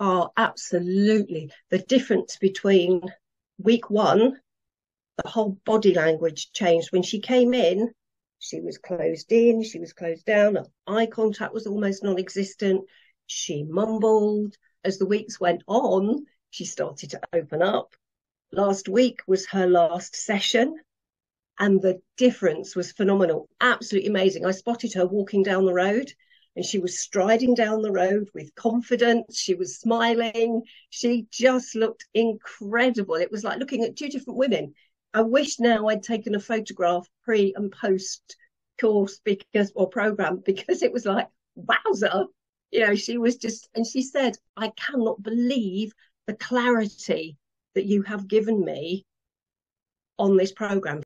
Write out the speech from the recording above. Oh, absolutely. The difference between week one, the whole body language changed. When she came in, she was closed in, she was closed down. Her eye contact was almost non-existent. She mumbled. As the weeks went on, she started to open up. Last week was her last session, and the difference was phenomenal. Absolutely amazing. I spotted her walking down the road, and she was striding down the road with confidence. She was smiling. She just looked incredible. It was like looking at two different women. I wish now I'd taken a photograph pre and post course because, or program, because it was like, wowza. You know, she was just, and she said, I cannot believe the clarity that you have given me on this program.